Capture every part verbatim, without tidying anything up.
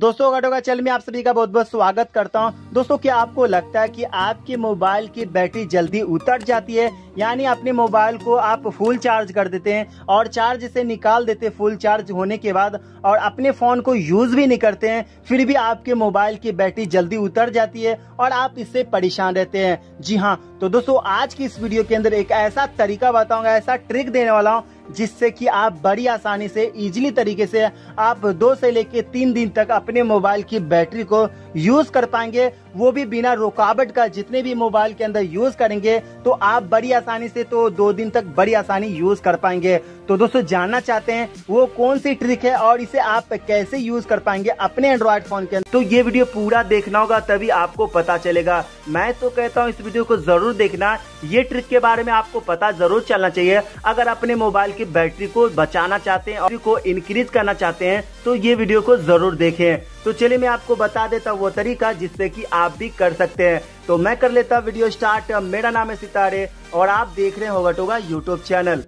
दोस्तों होगा toga channel में आप सभी का बहुत बहुत स्वागत करता हूं। दोस्तों क्या आपको लगता है कि आपके मोबाइल की बैटरी जल्दी उतर जाती है, यानी अपने मोबाइल को आप फुल चार्ज कर देते हैं और चार्ज से निकाल देते हैं फुल चार्ज होने के बाद, और अपने फ़ोन को यूज़ भी नहीं करते हैं, फिर भी आपके मोबाइल की बैटरी जल्दी उतर जाती है और आप इससे परेशान रहते हैं? जी हाँ, तो दोस्तों आज की इस वीडियो के अंदर एक ऐसा तरीका बताऊँगा, ऐसा ट्रिक देने वाला हूँ जिससे कि आप बड़ी आसानी से इजीली तरीके से आप दो से लेके तीन दिन तक अपने मोबाइल की बैटरी को यूज कर पाएंगे, वो भी बिना रुकावट का। जितने भी मोबाइल के अंदर यूज करेंगे तो आप बड़ी आसानी से तो दो दिन तक बड़ी आसानी यूज कर पाएंगे। तो दोस्तों जानना चाहते हैं वो कौन सी ट्रिक है और इसे आप कैसे यूज कर पाएंगे अपने एंड्रॉइड फोन के अंदर, तो ये वीडियो पूरा देखना होगा तभी आपको पता चलेगा। मैं तो कहता हूँ इस वीडियो को जरूर देखना, ये ट्रिक के बारे में आपको पता जरूर चलना चाहिए। अगर अपने मोबाइल की बैटरी को बचाना चाहते हैं और को इंक्रीज करना चाहते हैं तो ये वीडियो को जरूर देखें। तो चलिए मैं आपको बता देता हूँ वो तरीका जिससे कि आप भी कर सकते हैं। तो मैं कर लेता हूँ वीडियो स्टार्ट। मेरा नाम है सितारे और आप देख रहे हैं होगा टोगा यूट्यूब चैनल।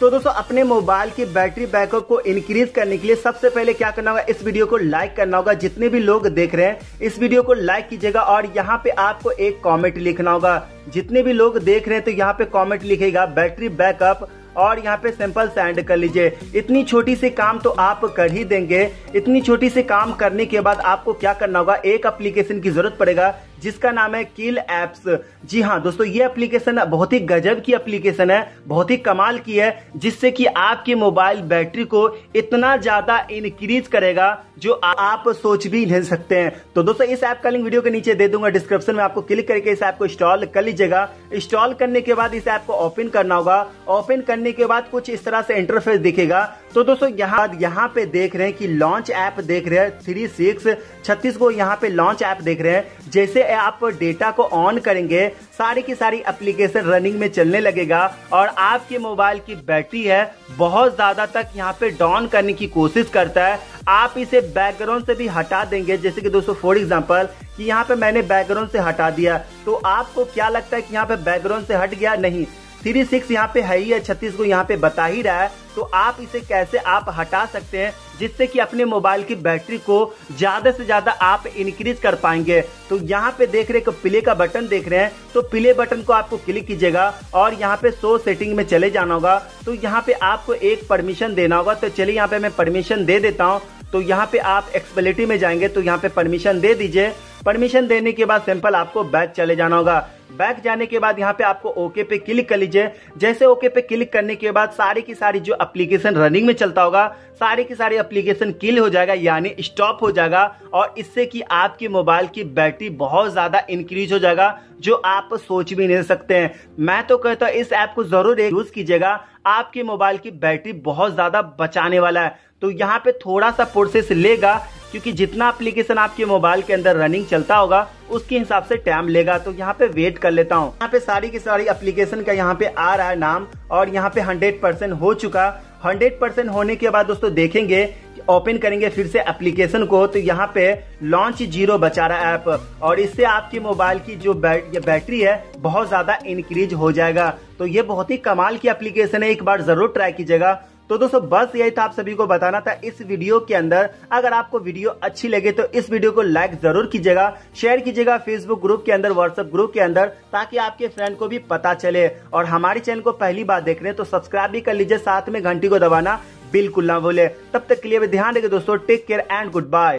तो दोस्तों अपने मोबाइल की बैटरी बैकअप को इंक्रीज करने के लिए सबसे पहले क्या करना होगा, इस वीडियो को लाइक करना होगा। जितने भी लोग देख रहे हैं इस वीडियो को लाइक कीजिएगा और यहाँ पे आपको एक कमेंट लिखना होगा। जितने भी लोग देख रहे हैं तो यहाँ पे कमेंट लिखेगा बैटरी बैकअप और यहाँ पे सिंपल सेंड कर लीजिए। इतनी छोटी सी काम तो आप कर ही देंगे। इतनी छोटी सी काम करने के बाद आपको क्या करना होगा, एक एप्लीकेशन की जरूरत पड़ेगा जिसका नाम है किल एप्स। जी हाँ दोस्तों, ये एप्लीकेशन बहुत ही गजब की एप्लीकेशन है, बहुत ही कमाल की है, जिससे कि आपके मोबाइल बैटरी को इतना ज्यादा इंक्रीज करेगा जो आप सोच भी नहीं सकते हैं। तो दोस्तों इस ऐप का लिंक वीडियो के नीचे दे दूंगा डिस्क्रिप्शन में, आपको क्लिक करके इस ऐप को इंस्टॉल कर लीजिएगा। इंस्टॉल करने के बाद इस ऐप को ओपन करना होगा। ओपन करने के बाद कुछ इस तरह से इंटरफेस दिखेगा। तो दोस्तों यहाँ यहाँ पे देख रहे हैं कि लॉन्च ऐप देख रहे हैं थ्री सिक्स छत्तीस को यहाँ पे लॉन्च ऐप देख रहे हैं। जैसे आप डेटा को ऑन करेंगे सारी की सारी एप्लीकेशन रनिंग में चलने लगेगा और आपके मोबाइल की बैटरी है बहुत ज्यादा तक यहाँ पे डाउन करने की कोशिश करता है। आप इसे बैकग्राउंड से भी हटा देंगे, जैसे कि दोस्तों फॉर एग्जांपल कि यहाँ पे मैंने बैकग्राउंड से हटा दिया। तो आपको क्या लगता है कि यहाँ पे बैकग्राउंड से हट गया? नहीं, थ्री सिक्स यहाँ पे है ही है, छत्तीस को यहाँ पे बता ही रहा है। तो आप इसे कैसे आप हटा सकते हैं जिससे कि अपने मोबाइल की बैटरी को ज्यादा से ज्यादा आप इंक्रीज कर पाएंगे? तो यहाँ पे देख रहे प्ले का बटन देख रहे हैं, तो प्ले बटन को आपको क्लिक कीजिएगा और यहाँ पे शो सेटिंग में चले जाना होगा। तो यहाँ पे आपको एक परमिशन देना होगा। तो चलिए यहाँ पे मैं परमिशन दे देता हूँ। तो यहाँ पे आप एक्सपेबिलिटी में जाएंगे तो यहाँ पे परमिशन दे दीजिए। परमिशन देने के बाद सिंपल आपको बैक चले जाना होगा। बैक जाने के बाद यहाँ पे आपको ओके पे क्लिक कर लीजिए। जैसे ओके पे क्लिक करने के बाद सारी की सारी जो एप्लीकेशन रनिंग में चलता होगा सारी की सारी एप्लीकेशन किल हो जाएगा, यानी स्टॉप हो जाएगा, और इससे कि आपके मोबाइल की बैटरी बहुत ज्यादा इंक्रीज हो जाएगा जो आप सोच भी नहीं सकते हैं। मैं तो कहता हूँ इस ऐप को जरूर यूज कीजिएगा, आपके मोबाइल की बैटरी बहुत ज्यादा बचाने वाला है। तो यहाँ पे थोड़ा सा प्रोसेस लेगा क्योंकि जितना एप्लीकेशन आपके मोबाइल के अंदर रनिंग चलता होगा उसके हिसाब से टाइम लेगा। तो यहाँ पे वेट कर लेता हूँ। यहाँ पे सारी की सारी एप्लीकेशन का यहाँ पे आ रहा है नाम और यहाँ पे हंड्रेड परसेंट हो चुका। हंड्रेड परसेंट होने के बाद दोस्तों देखेंगे, ओपन करेंगे फिर से एप्लीकेशन को, तो यहाँ पे लॉन्च जीरो बचा रहा ऐप और इससे आपके मोबाइल की जो बैटरी है बहुत ज्यादा इंक्रीज हो जाएगा। तो ये बहुत ही कमाल की एप्लीकेशन है, एक बार जरूर ट्राई कीजिएगा। तो दोस्तों बस यही था आप सभी को बताना था इस वीडियो के अंदर। अगर आपको वीडियो अच्छी लगे तो इस वीडियो को लाइक जरूर कीजिएगा, शेयर कीजिएगा फेसबुक ग्रुप के अंदर, व्हाट्सएप ग्रुप के अंदर, ताकि आपके फ्रेंड को भी पता चले। और हमारे चैनल को पहली बार देख रहे हैं तो सब्सक्राइब भी कर लीजिए, साथ में घंटी को दबाना बिल्कुल ना भूले। तब तक के लिए ध्यान रखिए दोस्तों, take care and good bye.